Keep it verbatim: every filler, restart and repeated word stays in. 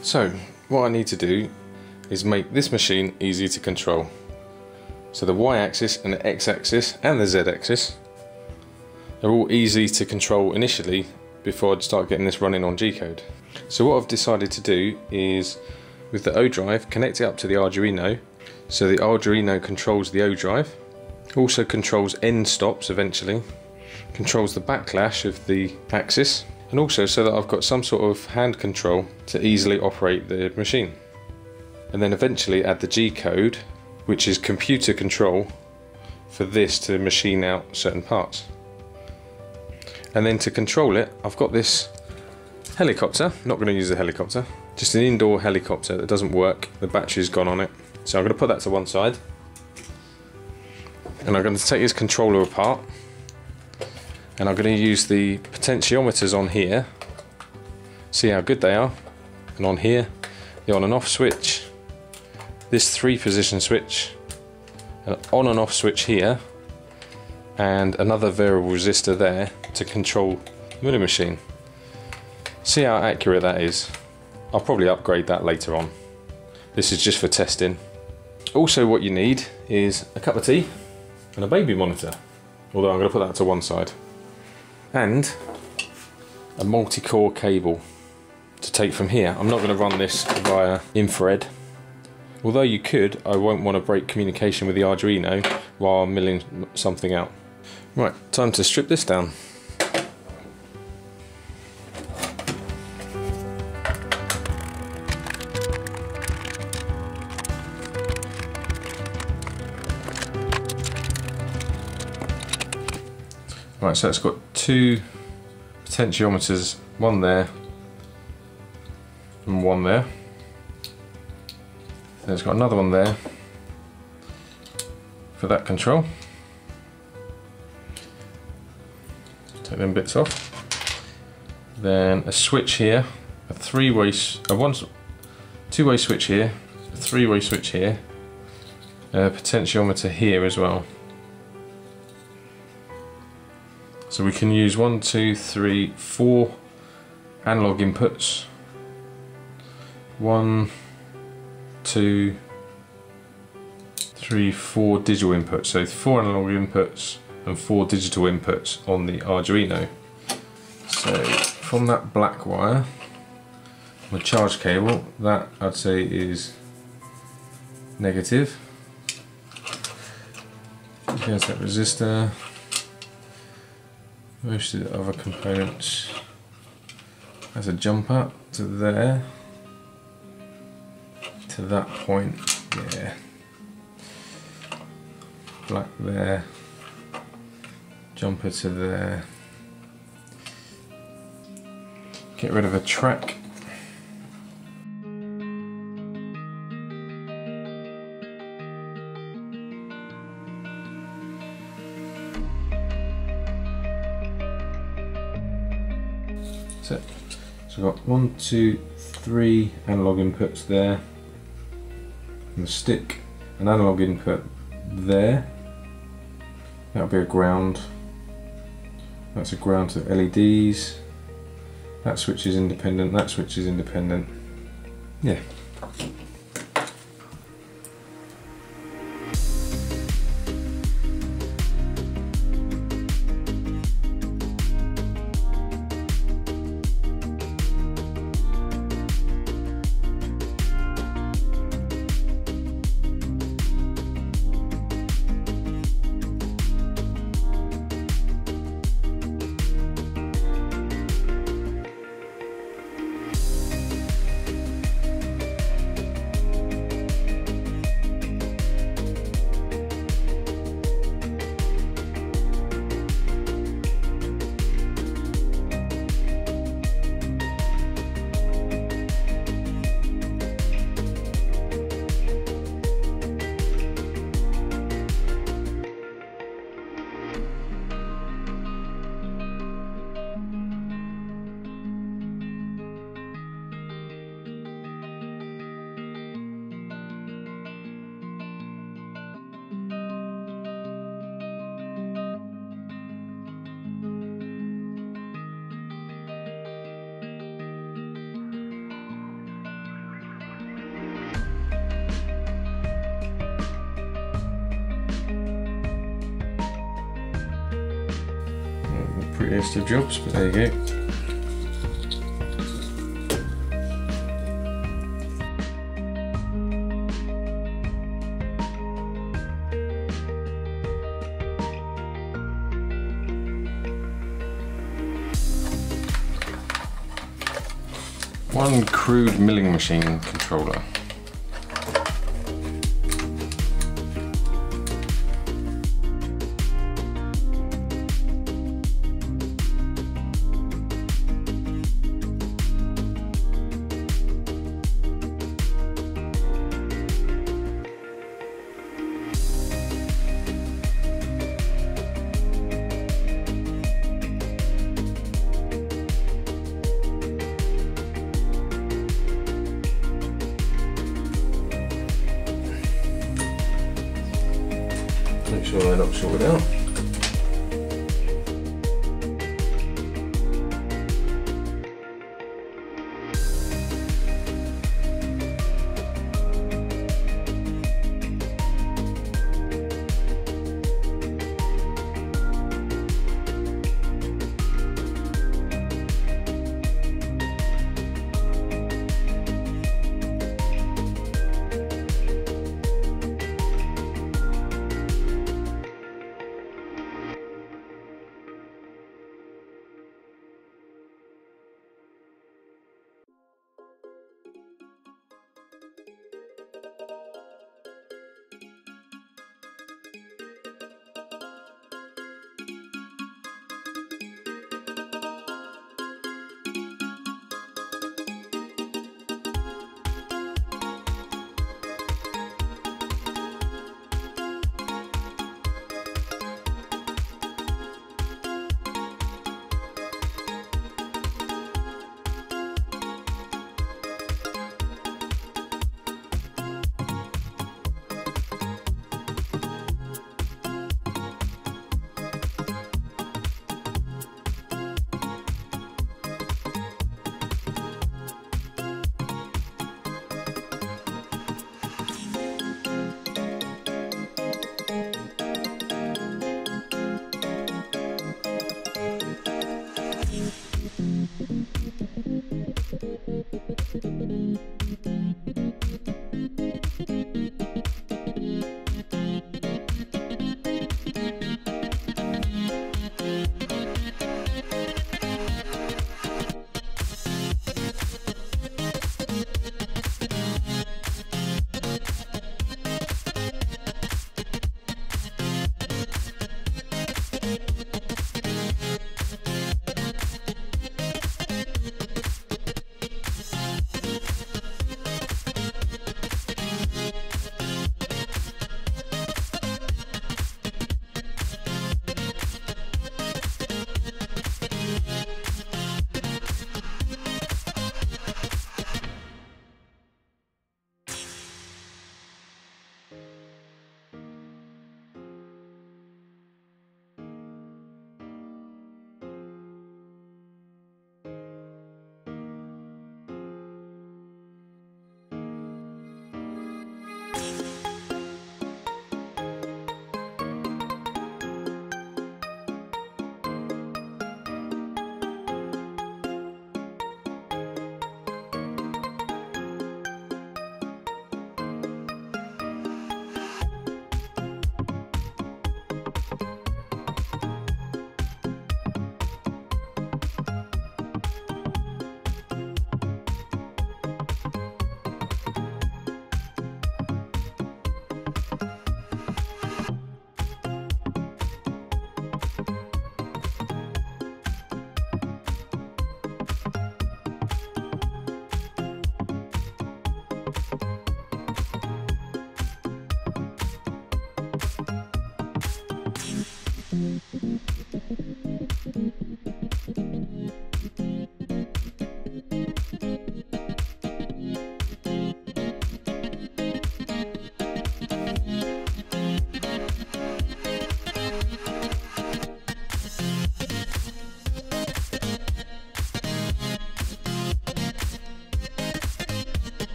So what I need to do is make this machine easy to control. So the y-axis and the x-axis and the z-axis are all easy to control initially before I'd start getting this running on G-Code. So what I've decided to do is, with the ODrive, connect it up to the Arduino, so the Arduino controls the ODrive, also controls end stops eventually, controls the backlash of the axis, and also so that I've got some sort of hand control to easily operate the machine. And then eventually add the G-code, which is computer control for this to machine out certain parts. And then to control it, I've got this helicopter. I'm not going to use the helicopter, just an indoor helicopter that doesn't work, the battery's gone on it. So I'm going to put that to one side, and I'm going to take this controller apart, and I'm going to use the potentiometers on here, see how good they are, and on here, the on and off switch, this three position switch, an on and off switch here, and another variable resistor there to control the milling machine. See how accurate that is. I'll probably upgrade that later on. This is just for testing. Also what you need is a cup of tea and a baby monitor, although I'm going to put that to one side, and a multi-core cable to take from here. I'm not going to run this via infrared, although you could. I won't want to break communication with the Arduino while I'm milling something out. Right, time to strip this down. Right, so it's got two potentiometers, one there and one there. Then it's got another one there for that control. Take them bits off. Then a switch here, a three-way, a one, two-way switch here, a three-way switch here, a potentiometer here as well. So we can use one, two, three, four analog inputs. One, two, three, four digital inputs. So four analog inputs and four digital inputs on the Arduino. So from that black wire, my charge cable, that I'd say is negative. Here's that resistor. Most of the other components, that's a jump up to there, to that point, yeah, black there, jumper to there, get rid of a track. So I've got one, two, three analog inputs there, and the stick, an analog input there, that'll be a ground, that's a ground to L E Ds, that switch is independent, that switch is independent, yeah. pretty stiff jobs, but there you go. One crude milling machine controller. Make sure they're not sorted out.